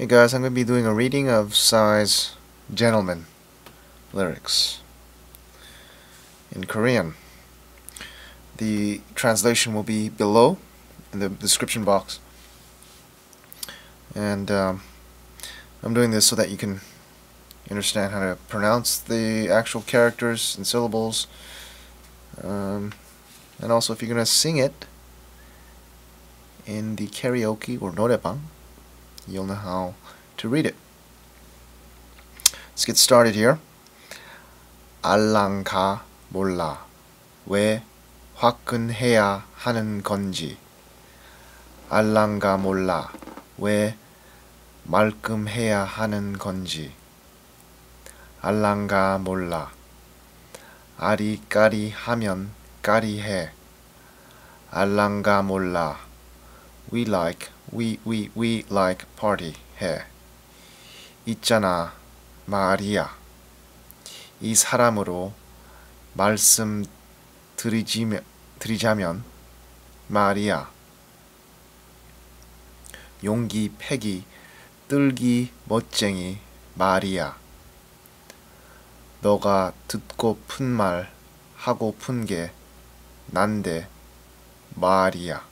Hey guys, I'm going to be doing a reading of Psy's Gentleman lyrics in Korean. The translation will be below in the description box. And I'm doing this so that you can understand how to pronounce the actual characters and syllables. And also, if you're going to sing it in the karaoke or norebang, you'll know how to read it. Let's get started here. 알랑가 몰라 왜 화끈해야 하는 건지 알랑가 몰라 왜 말끔해야 하는 건지 알랑가 몰라 아리까리하면 까리해 알랑가 몰라 We like party 해 있잖아 말이야 이 사람으로 말씀드리자면 말이야 용기 패기 뜰기 멋쟁이 말이야 너가 듣고픈 말 하고픈 게 난데 말이야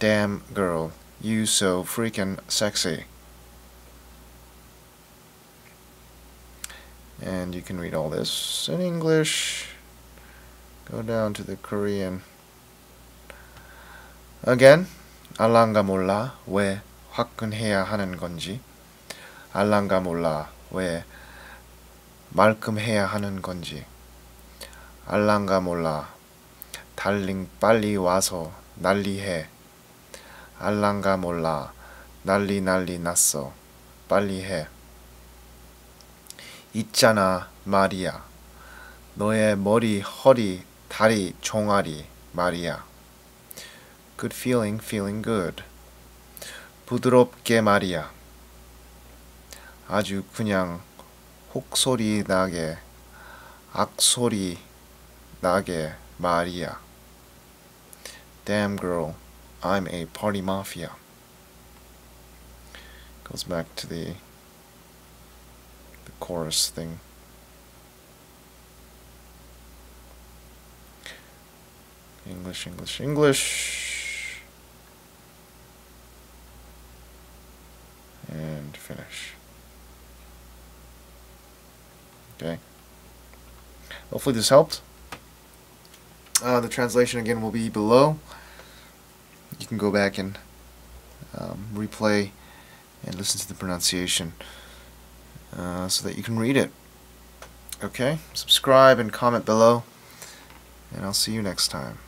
Damn girl, you so freaking sexy. And you can read all this in English. Go down to the Korean. Again, 알랑가 몰라 왜 화끈해야 하는 건지. 알랑가 몰라 왜 말끔해야 하는 건지. 알랑가 몰라 달링 빨리 와서 난리해. 알랑가 몰라 난리 났어 빨리 해 있잖아 말이야 너의 머리 허리 다리 종아리 말이야 Good feeling feeling good 부드럽게 말이야 아주 그냥 혹소리 나게 악소리 나게 말이야 Damn girl I'm a party mafia. Goes back to the chorus thing. English. And finish. Okay. Hopefully this helped. The translation again will be below. You can go back and replay and listen to the pronunciation so that you can read it. Okay? Subscribe and comment below, and I'll see you next time.